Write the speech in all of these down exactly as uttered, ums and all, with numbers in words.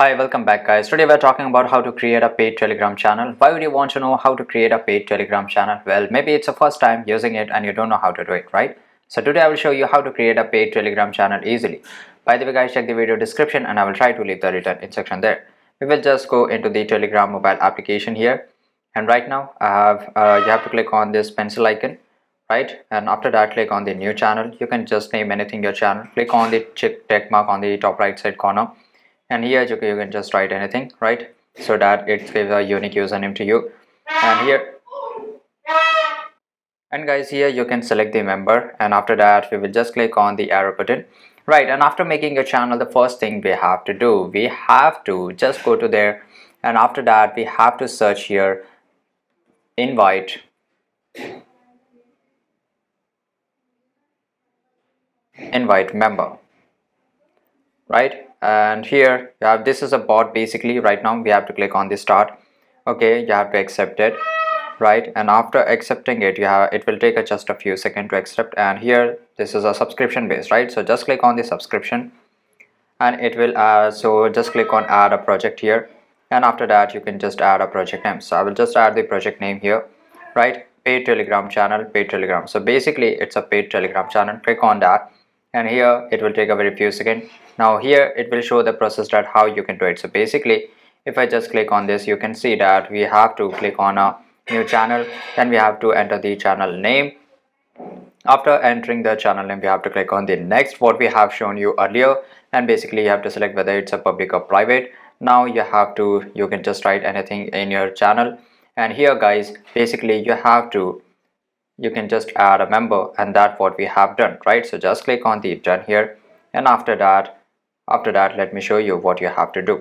Hi, welcome back guys. Today we are talking about how to create a paid Telegram channel. Why would you want to know how to create a paid Telegram channel? Well, maybe it's the first time using it and you don't know how to do it, right? So today I will show you how to create a paid Telegram channel easily. By the way guys, check the video description and I will try to leave the written instruction there. We will just go into the Telegram mobile application here. And right now I have, uh, you have to click on this pencil icon, right? And after that click on the new channel. You can just name anything your channel. Click on the check mark on the top right side corner. And here you can just write anything, right? So that it gives a unique username to you. And here, and guys, here you can select the member. And after that, we will just click on the arrow button, right? And after making your channel, the first thing we have to do, we have to just go to there. And after that, we have to search here, invite. Invite member, right? And here you have, this is a bot basically. Right now we have to click on the start. Okay, you have to accept it, right? And after accepting it, you have, it will take a, just a few seconds to accept. And here this is a subscription base, right? So just click on the subscription and it will uh, so just click on add a project here. And after that you can just add a project name. So I will just add the project name here, right? Paid Telegram channel, paid Telegram. So basically it's a paid Telegram channel. Click on that. And here it will take a very few seconds. Now here it will show the process that how you can do it. So basically if I just click on this, you can see that we have to click on a new channel. Then we have to enter the channel name. After entering the channel name, we have to click on the next, what we have shown you earlier. And basically you have to select whether it's a public or private. Now you have to, you can just write anything in your channel. And here guys, basically you have to, you can just add a member, and that's what we have done, right? So just click on the done here. And after that, after that, let me show you what you have to do.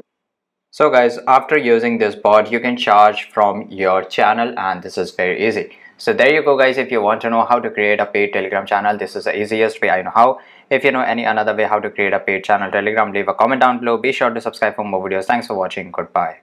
So guys, after using this bot, you can charge from your channel, and this is very easy. So there you go guys. If you want to know how to create a paid Telegram channel, this is the easiest way I know how. If you know any another way how to create a paid channel Telegram, leave a comment down below. Be sure to subscribe for more videos. Thanks for watching. Goodbye.